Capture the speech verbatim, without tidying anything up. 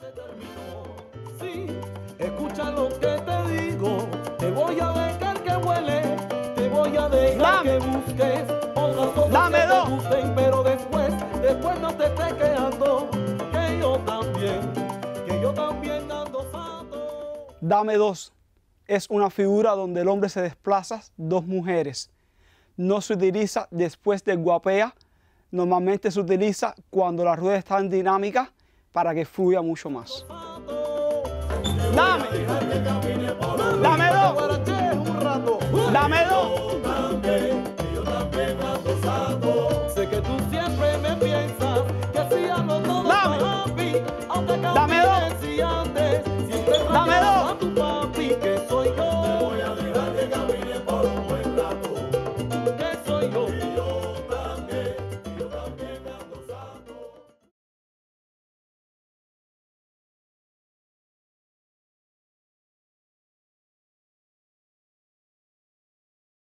se terminó. Sí, escucha lo que te digo. Te voy a dejar que huele. Te voy a dejar que busques otras cosas que te gusten, pero después, después no te estés quejando. Que yo también, que yo también ando santo. Dame dos. Es una figura donde el hombre se desplaza dos mujeres. No se utiliza después del guapea. Normalmente se utiliza cuando la rueda está en dinámica para que fluya mucho más. ¡Dame! ¡Dame dos! ¡Dame dos!